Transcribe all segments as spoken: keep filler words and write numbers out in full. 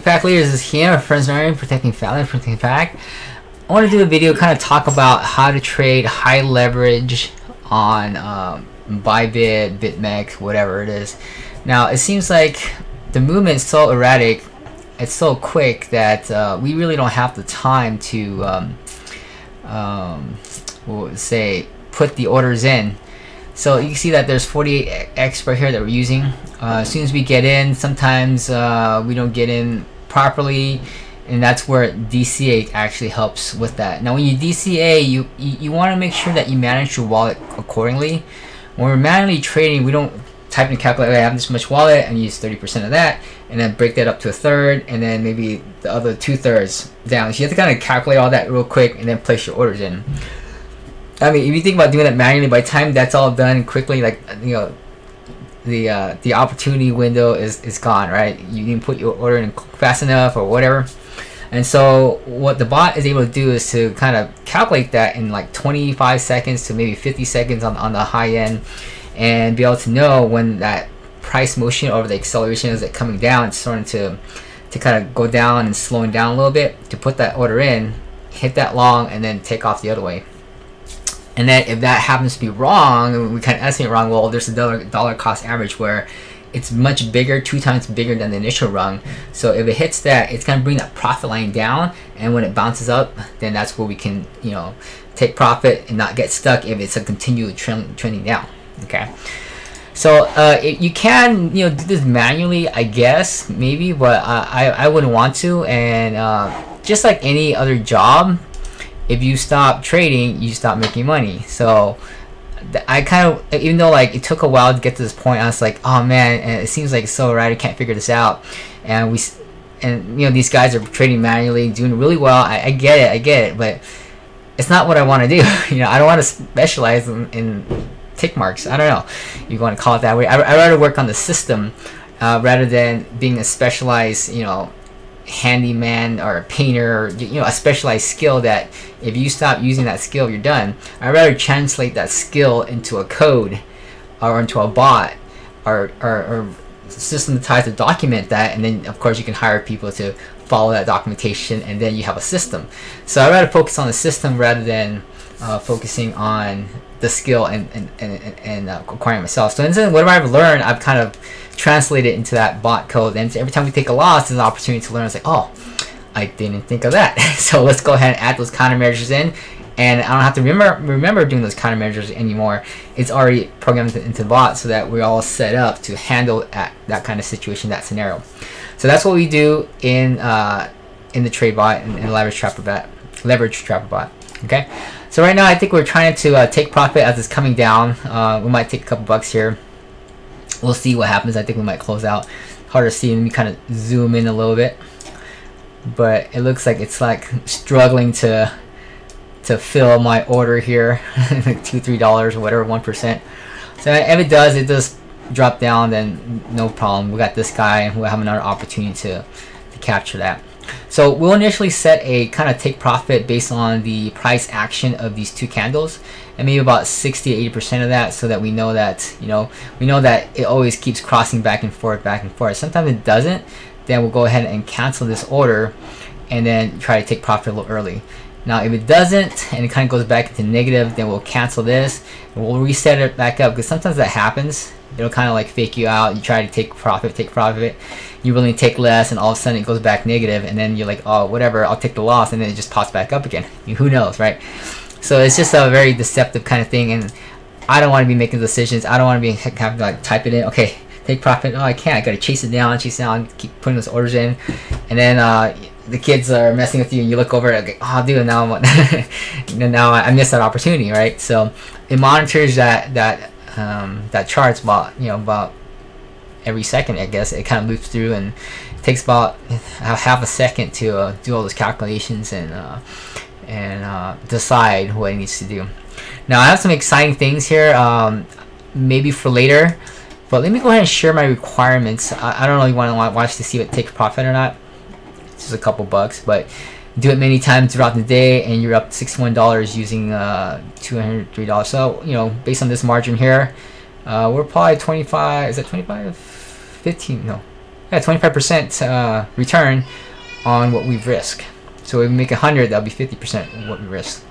Fact Leaders is here, my friends and I, protecting fact, protecting fact. I want to do a video kind of talk about how to trade high leverage on um, Bybit, BitMEX, whatever it is. Now it seems like the movement is so erratic, it's so quick that uh, we really don't have the time to um, um, we'll say put the orders in. So you can see that there's forty-eight X right here that we're using. Uh, as soon as we get in, sometimes uh, we don't get in properly, and that's where D C A actually helps with that. Now when you D C A, you you, you want to make sure that you manage your wallet accordingly. When we're manually trading, we don't type in a calculator, I have this much wallet and use thirty percent of that, and then break that up to a third, and then maybe the other two thirds down. So you have to kind of calculate all that real quick and then place your orders in. I mean, if you think about doing that manually, by the time that's all done quickly, like, you know, the uh, the opportunity window is, is gone, right? You didn't put your order in fast enough or whatever. And so what the bot is able to do is to kind of calculate that in like twenty-five seconds to maybe fifty seconds on, on the high end, and be able to know when that price motion or the acceleration is like coming down, it's starting to, to kind of go down and slowing down a little bit, to put that order in, hit that long, and then take off the other way. And then if that happens to be wrong, and we kind of estimate wrong, well, there's a dollar, dollar cost average where it's much bigger, two times bigger than the initial rung. So if it hits that, it's going to bring that profit line down. And when it bounces up, then that's where we can, you know, take profit and not get stuck if it's a continued trend, trending down. Okay. So uh, it, you can, you know, do this manually, I guess, maybe, but uh, I, I wouldn't want to. And uh, just like any other job, if you stop trading, you stop making money. So I kind of, even though like it took a while to get to this point, I was like, oh man, and it seems like it's so right, I can't figure this out. And we, and you know, these guys are trading manually, doing really well. I, I get it, I get it, but it's not what I want to do. You know, I don't want to specialize in, in tick marks. I don't know if you want to call it that way. I, I'd rather work on the system uh, rather than being a specialized, you know, handyman or a painter, or, you know, a specialized skill that if you stop using that skill, you're done. I'd rather translate that skill into a code or into a bot or, or, or systematize to document that, and then of course you can hire people to follow that documentation, and then you have a system. So I'd rather focus on the system rather than uh, focusing on the skill and, and, and, and uh, acquiring myself. So instead, whatever I've learned, I've kind of translated into that bot code, and every time we take a loss, there's an opportunity to learn. It's like, oh, I didn't think of that. So let's go ahead and add those countermeasures in, and I don't have to remember remember doing those countermeasures anymore. It's already programmed into the bot so that we're all set up to handle at that kind of situation, that scenario. So that's what we do in uh, in the trade bot and, and leverage trapper bot, leverage trapper bot. Okay, so right now I think we're trying to uh, take profit as it's coming down. Uh, we might take a couple bucks here. We'll see what happens. I think we might close out. Hard to see. Let me kind of zoom in a little bit, but it looks like it's like struggling to to fill my order here, like two, three dollars or whatever, one percent. So if it does, it does drop down, then no problem. We got this guy. We'll have another opportunity to to capture that. So we'll initially set a kind of take profit based on the price action of these two candles, and maybe about sixty to eighty percent of that, so that we know that, you know, we know that it always keeps crossing back and forth, back and forth. Sometimes it doesn't, then we'll go ahead and cancel this order and then try to take profit a little early. Now if it doesn't and it kind of goes back into negative, then we'll cancel this and we'll reset it back up, because sometimes that happens. It'll kind of like fake you out. You try to take profit, take profit. You really take less, and all of a sudden it goes back negative, and then you're like, oh, whatever, I'll take the loss, and then it just pops back up again. Who knows, right? So it's just a very deceptive kind of thing, and I don't want to be making decisions. I don't want to be having to like type it in. Okay, take profit. Oh, I can't. I got to chase it down, chase it down, keep putting those orders in, and then uh, the kids are messing with you, and you look over and like, oh, dude, now I'm now I missed that opportunity, right? So it monitors that that. Um, that chart's about, you know, about every second, I guess. It kind of loops through, and it takes about half a second to uh, do all those calculations and uh, and uh, decide what it needs to do. Now I have some exciting things here, um, maybe for later, but let me go ahead and share my requirements. I, I don't really want to watch to see what takes profit or not. It's just a couple bucks, but do it many times throughout the day, and you're up sixty-one dollars using uh, two hundred three dollars. So, you know, based on this margin here, uh, we're probably twenty-five, is that twenty-five? fifteen, no, yeah, twenty-five percent uh, return on what we've risked. So if we make one hundred, that'll be fifty percent of what we risked.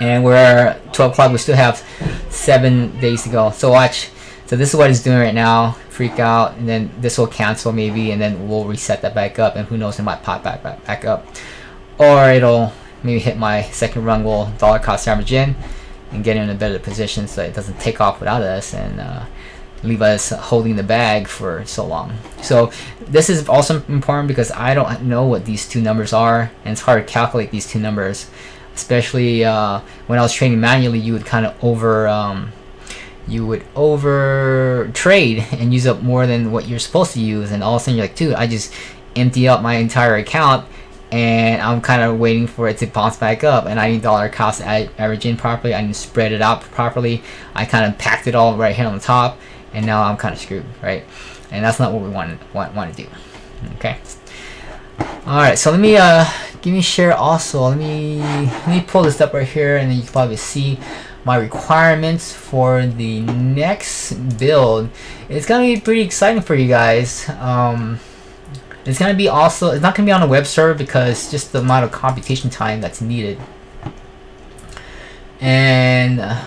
And we're twelve o'clock, we still have seven days to go. So watch, so this is what it's doing right now, freak out, and then this will cancel maybe, and then we'll reset that back up, and who knows, it might pop back, back, back up. Or it'll maybe hit my second rung, we'll dollar cost average in, and get in a better position so it doesn't take off without us, and uh, leave us holding the bag for so long. So this is also important because I don't know what these two numbers are, and it's hard to calculate these two numbers. Especially uh, when I was trading manually, you would kind of over, um, you would over trade and use up more than what you're supposed to use, and all of a sudden you're like, dude, I just emptied out my entire account, and I'm kind of waiting for it to bounce back up, and I need dollar cost average in properly, I need to spread it out properly, I kind of packed it all right here on the top, and now I'm kind of screwed, right? And that's not what we want want, want to do, okay? All right, so let me uh, give me share also. Let me let me pull this up right here, and then you can probably see my requirements for the next build. It's gonna be pretty exciting for you guys. Um, it's gonna be also. It's not gonna be on a web server because just the amount of computation time that's needed. And uh,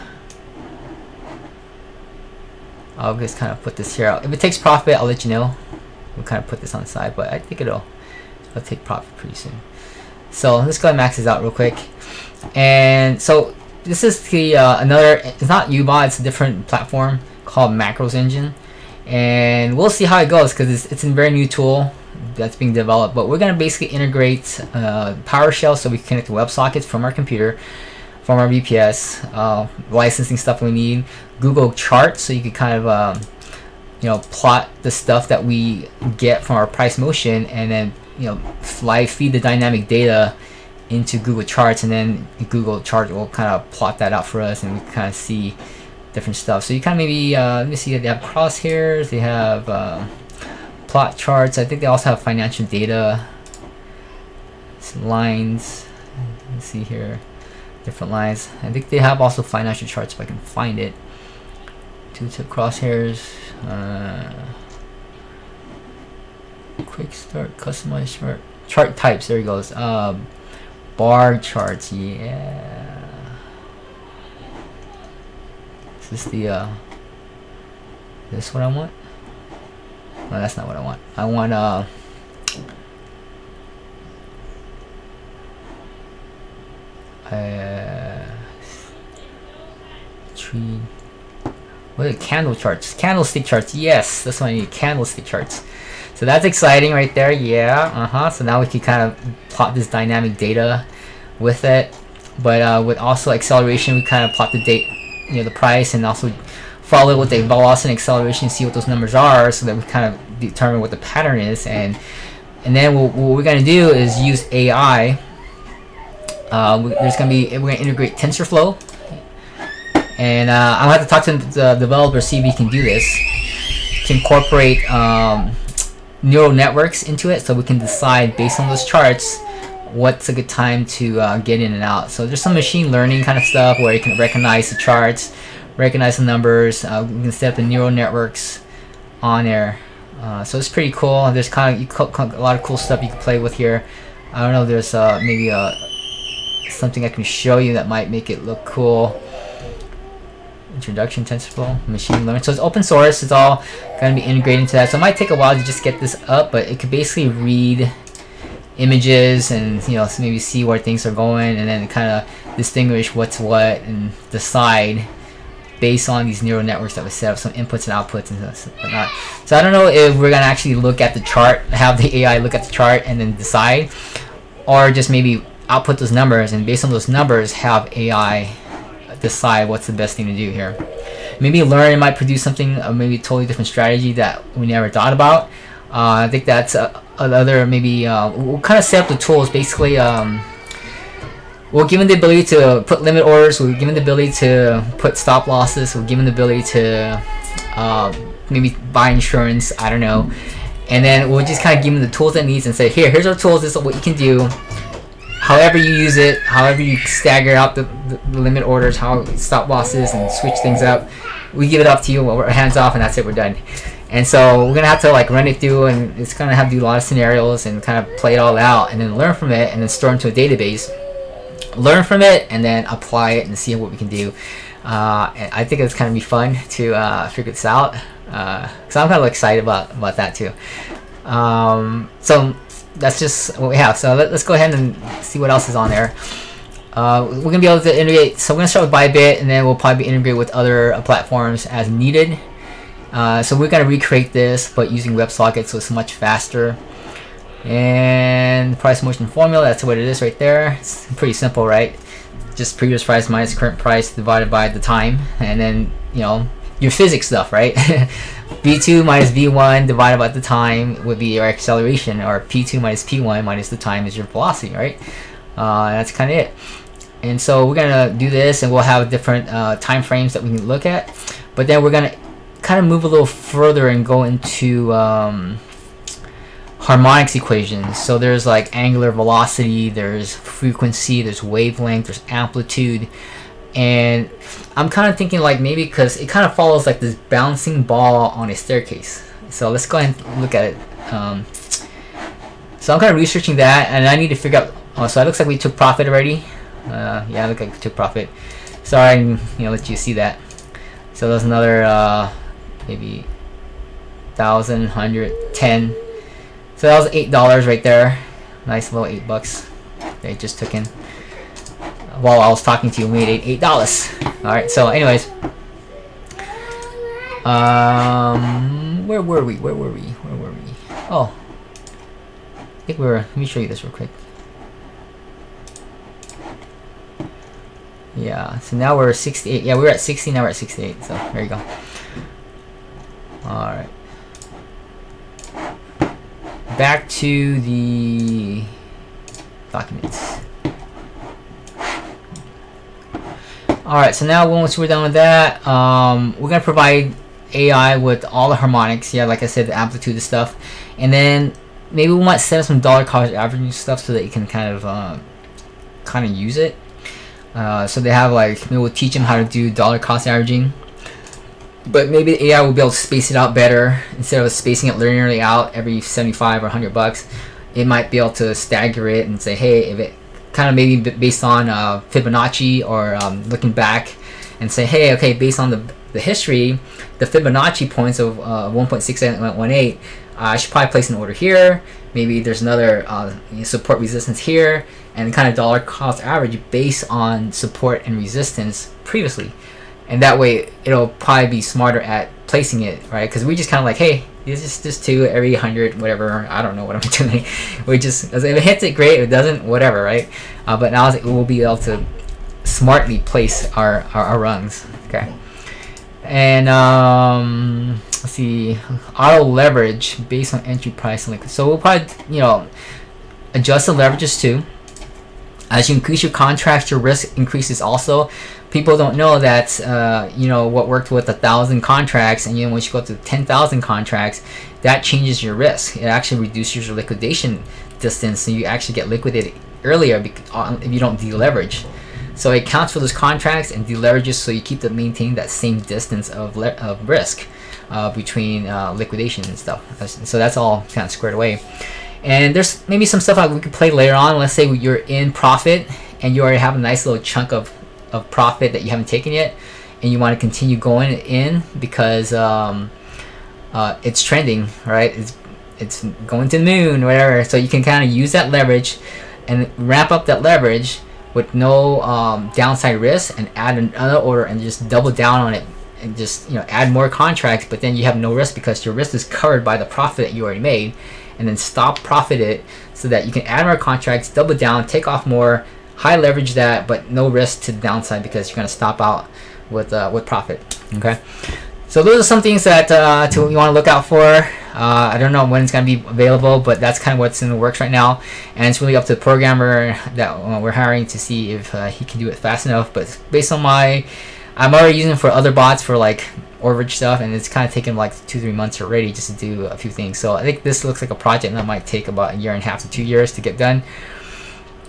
I'll just kind of put this here out. If it takes profit, I'll let you know. We'll kind of put this on the side, but I think it'll. I'll take profit pretty soon. So let's go ahead and max this out real quick. And so this is the uh, another, it's not U B O T, it's a different platform called Macros Engine. And we'll see how it goes because it's, it's a very new tool that's being developed. But we're going to basically integrate uh, PowerShell so we can connect to WebSockets from our computer, from our V P S, uh, licensing stuff we need, Google Charts so you can kind of um, you know, plot the stuff that we get from our price motion, and then you know, live feed the dynamic data into Google Charts, and then Google Charts will kind of plot that out for us, and we kind of see different stuff. So you kind of maybe uh, let me see, they have crosshairs, they have uh, plot charts. I think they also have financial data, some lines. Let's see here, different lines. I think they have also financial charts if I can find it. Two tip crosshairs. Uh, Quick start, customize chart, chart types. There he goes. Um, bar charts. Yeah. Is this the uh? Is this what I want? No, that's not what I want. I want uh. Uh. Tree. What are the candle charts? Candlestick charts. Yes, that's what I need. Candlestick charts. So that's exciting right there, yeah, uh-huh. So now we can kind of plot this dynamic data with it. But uh, with also acceleration, we kind of plot the date, you know, the price, and also follow it with the velocity and acceleration, see what those numbers are, so that we kind of determine what the pattern is. And and then we'll, what we're gonna do is use A I. Uh, there's gonna be, we're gonna integrate TensorFlow. And uh, I'll have to talk to the developer, see if he can do this, to incorporate um, neural networks into it, so we can decide based on those charts what's a good time to uh, get in and out. So there's some machine learning kind of stuff where you can recognize the charts, recognize the numbers, uh, we can set up the neural networks on there. Uh, so it's pretty cool. There's kind of a lot of cool stuff you can play with here. I don't know, there's uh, maybe uh, something I can show you that might make it look cool. Introduction TensorFlow, machine learning. So it's open source. It's all going to be integrated into that. So it might take a while to just get this up, but it could basically read images and, you know, maybe see where things are going, and then kind of distinguish what's what and decide based on these neural networks that we set up, some inputs and outputs and whatnot. So I don't know if we're going to actually look at the chart, have the A I look at the chart and then decide, or just maybe output those numbers and based on those numbers have A I decide what's the best thing to do here. Maybe learn might produce something, uh, maybe a totally different strategy that we never thought about. Uh, I think that's uh, another maybe. Uh, we'll kind of set up the tools basically. Um, we're given the ability to put limit orders. We're given the ability to put stop losses. We're given the ability to uh, maybe buy insurance. I don't know. And then we'll just kind of give them the tools that needs and say, here, here's our tools. This is what you can do. However you use it, however you stagger out the, the, the limit orders, how stop losses, and switch things up, we give it up to you. Well, we're hands off, and that's it. We're done. And so we're gonna have to like run it through, and it's gonna have to do a lot of scenarios and kind of play it all out, and then learn from it, and then store into a database, learn from it, and then apply it and see what we can do. Uh, and I think it's gonna be fun to uh, figure this out. Uh, so I'm kind of excited about about that too. Um, so that's just what we have. So let, let's go ahead and see what else is on there. Uh, we're gonna be able to integrate. So we're gonna start with Bybit, and then we'll probably integrate with other uh, platforms as needed. Uh, so we're going to recreate this, but using WebSocket, so it's much faster. And price motion formula, that's what it is right there. It's pretty simple, right? Just previous price minus current price divided by the time. And then, you know, your physics stuff, right? V two minus V one divided by the time would be your acceleration, or P two minus P one minus the time is your velocity, right? Uh, that's kind of it. And so we're going to do this, and we'll have different uh, time frames that we can look at. But then we're going to kind of move a little further and go into um, harmonics equations. So there's like angular velocity, there's frequency, there's wavelength, there's amplitude. And I'm kind of thinking like maybe because it kind of follows like this bouncing ball on a staircase. So let's go ahead and look at it. Um, so I'm kind of researching that, and I need to figure out. Oh, so it looks like we took profit already. Uh, yeah, it looks like we took profit. Sorry, I didn't, you know, let you see that. So there's another uh, maybe thousand, hundred, ten. So that was eight dollars right there. Nice little eight bucks they just took in. While I was talking to you, we made eight dollars. All right. So, anyways, um, where were we? Where were we? Where were we? Oh, I think we were. Let me show you this real quick. Yeah. So now we're sixty-eight. Yeah, we were at sixty. Now we're at sixty-eight. So there you go. All right. Back to the documents. All right. So now once we're done with that, um, we're gonna provide A I with all the harmonics. Yeah, like I said, the amplitude and stuff, and then maybe we might set up some dollar cost averaging stuff so that you can kind of, uh, kind of use it. Uh, so they have like, maybe we'll teach them how to do dollar cost averaging, but maybe the A I will be able to space it out better. Instead of spacing it linearly out every seventy-five or one hundred bucks, it might be able to stagger it and say, hey, if it kind of maybe based on uh, Fibonacci, or um, looking back and say, hey, okay, based on the, the history, the Fibonacci points of uh, one point six eight one eight, uh, I should probably place an order here. Maybe there's another uh, support resistance here, and kind of dollar cost average based on support and resistance previously. And that way it'll probably be smarter at placing it, right? Because we just kind of like, hey, this is just two every hundred, whatever. I don't know what I'm doing. We just, if it hits it, great. If it doesn't, whatever, right? Uh, but now we'll be able to smartly place our, our, our rungs, okay? And um, let's see, auto leverage based on entry price. So we'll probably, you know, adjust the leverages too. As you increase your contracts, your risk increases also. People don't know that, uh, you know, what worked with a thousand contracts, and you know, once you go to ten thousand contracts, that changes your risk. It actually reduces your liquidation distance, so you actually get liquidated earlier because, if you don't deleverage. So it counts for those contracts and deleverages, so you keep to maintain that same distance of, le of risk uh, between uh, liquidation and stuff. So that's all kind of squared away. And there's maybe some stuff like we could play later on. Let's say you're in profit and you already have a nice little chunk of, of profit that you haven't taken yet, and you want to continue going in because um, uh, it's trending, right? It's, it's going to the moon, whatever. So you can kind of use that leverage and ramp up that leverage with no um, downside risk, and add another order and just double down on it, and just, you know, add more contracts, but then you have no risk because your risk is covered by the profit that you already made. And then stop profit it so that you can add more contracts, double down, take off more, high leverage that, but no risk to the downside because you're gonna stop out with uh, with profit. Okay, so those are some things that uh, to, you want to look out for. Uh, I don't know when it's gonna be available, but that's kind of what's in the works right now, and it's really up to the programmer that uh, we're hiring to see if uh, he can do it fast enough. But based on my, I'm already using it for other bots for like overage stuff, and it's kind of taken like two three months already just to do a few things. So I think this looks like a project that might take about a year and a half to two years to get done.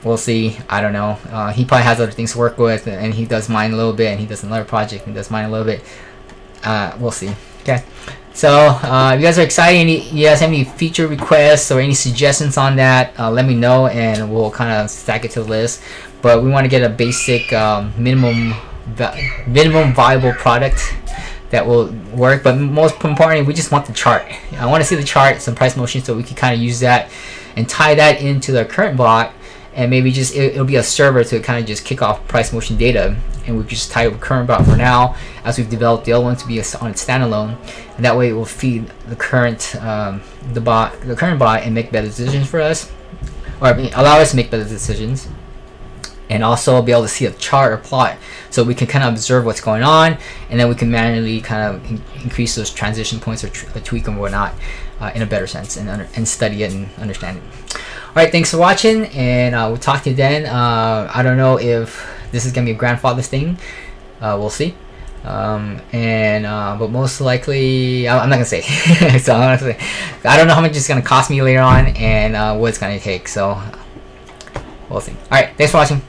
We'll see. I don't know. Uh, he probably has other things to work with, and he does mine a little bit, and he does another project and does mine a little bit. Uh, we'll see. Okay, So uh, if you guys are excited, any you guys have any feature requests or any suggestions on that, uh, let me know and we'll kind of stack it to the list. But we want to get a basic um, minimum minimum viable product that will work. But most importantly, we just want the chart. I want to see the chart, some price motion, so we can kind of use that and tie that into the current block. And maybe just it, it'll be a server to kind of just kick off price motion data, and we just tie it with current block for now, as we've developed the other one to be a, on its standalone, and that way it will feed the current um, the bot the current bot and make better decisions for us, or I mean, allow us to make better decisions, and also be able to see a chart or plot, so we can kind of observe what's going on, and then we can manually kind of in, increase those transition points or, tr or tweak them or whatnot uh, in a better sense, and and study it and understand it. Alright, thanks for watching, and uh, we'll talk to you then. Uh, I don't know if this is going to be a grandfather's thing. Uh, we'll see. Um, and uh, But most likely, I, I'm not going to say. so I'm not gonna say. I don't know how much it's going to cost me later on, and uh, what it's going to take. So we'll see. Alright, thanks for watching.